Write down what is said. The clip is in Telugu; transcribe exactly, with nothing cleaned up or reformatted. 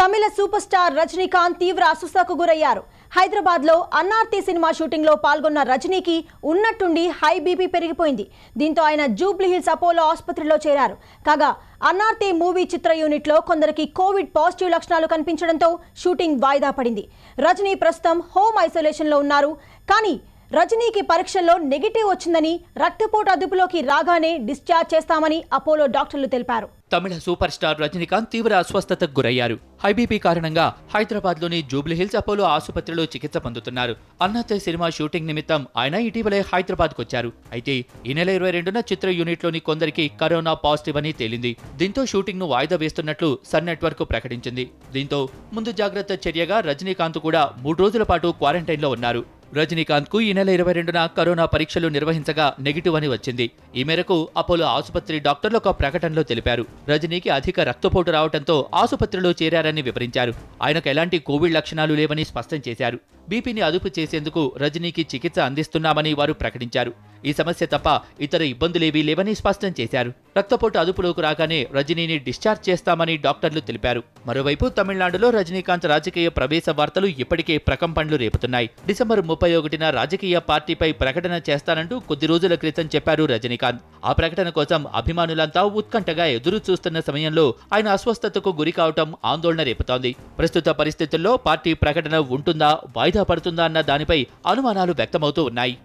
తమిళ సూపర్ స్టార్ రజనీకాంత్ తీవ్ర అస్వస్థతకు గురయ్యారు. హైదరాబాద్ లో అన్నార్తి సినిమా షూటింగ్ లో పాల్గొన్న రజనీకి ఉన్నట్టుండి హై బీపీ పెరిగిపోయింది. దీంతో ఆయన జూబ్లీ హిల్స్ అపోలో ఆసుపత్రిలో చేరారు. కాగా అన్నార్తి మూవీ చిత్ర యూనిట్ లో కొందరికి కోవిడ్ పాజిటివ్ లక్షణాలు కనిపించడంతో షూటింగ్ వాయిదా పడింది. రజనీ ప్రస్తుతం హోమ్ ఐసోలేషన్ లో ఉన్నారు. కానీ రజనీకి పరీక్షల్లో నెగటివ్ వచ్చిందని రక్తపోటు అదుపులోకి రాగానే డిశ్చార్జ్ చేస్తామని అపోలో డాక్టర్లు తెలిపారు. తమిళ సూపర్ స్టార్ రజనీకాంత్ తీవ్ర అస్వస్థతకు గురయ్యారు. హైబీపీ కారణంగా హైదరాబాద్లోని జూబ్లీహిల్స్ అపోలో ఆసుపత్రిలో చికిత్స పొందుతున్నారు. అన్నార్తి సినిమా షూటింగ్ నిమిత్తం ఆయన ఇటీవలే హైదరాబాద్కు వచ్చారు. అయితే ఈ నెల ఇరవై రెండున చిత్ర యూనిట్లోని కొందరికి కరోనా పాజిటివ్ అని తేలింది. దీంతో షూటింగ్ను వాయిదా వేస్తున్నట్లు సన్ నెట్వర్క్ ప్రకటించింది. దీంతో ముందు జాగ్రత్త చర్యగా రజనీకాంత్ కూడా మూడు రోజుల పాటు క్వారంటైన్లో ఉన్నారు. రజనీకాంత్ కు ఈ నెల ఇరవై రెండున కరోనా పరీక్షలు నిర్వహించగా నెగిటివ్ అని వచ్చింది. ఈ మేరకు అపోలో ఆసుపత్రి డాక్టర్లు ఒక ప్రకటనలో తెలిపారు. రజనీకి అధిక రక్తపోటు రావడంతో ఆసుపత్రిలో చేరారని వివరించారు. ఆయనకు ఎలాంటి కోవిడ్ లక్షణాలు లేవని స్పష్టం చేశారు. బీపీని అదుపు చేసేందుకు రజనీకి చికిత్స అందిస్తున్నామని వారు ప్రకటించారు. ఈ సమస్య తప్ప ఇతర ఇబ్బందులేవీ లేవని స్పష్టం చేశారు. రక్తపోటు అదుపులోకి రాగానే రజనీని డిశ్చార్జ్ చేస్తామని డాక్టర్లు తెలిపారు. మరోవైపు తమిళనాడులో రజనీకాంత్ రాజకీయ ప్రవేశ వార్తలు ఇప్పటికే ప్రకంపనలు రేపుతున్నాయి. డిసెంబర్ ముప్పై ఒకటిన రాజకీయ పార్టీపై ప్రకటన చేస్తానంటూ కొద్ది రోజుల క్రితం చెప్పారు రజనీకాంత్. ఆ ప్రకటన కోసం అభిమానులంతా ఉత్కంఠగా ఎదురు చూస్తున్న సమయంలో ఆయన అస్వస్థతకు గురి కావటం ఆందోళన రేపుతోంది. ప్రస్తుత పరిస్థితుల్లో పార్టీ ప్రకటన ఉంటుందా, వాయిదా పడుతుందా అన్న దానిపై అనుమానాలు వ్యక్తమవుతూ ఉన్నాయి.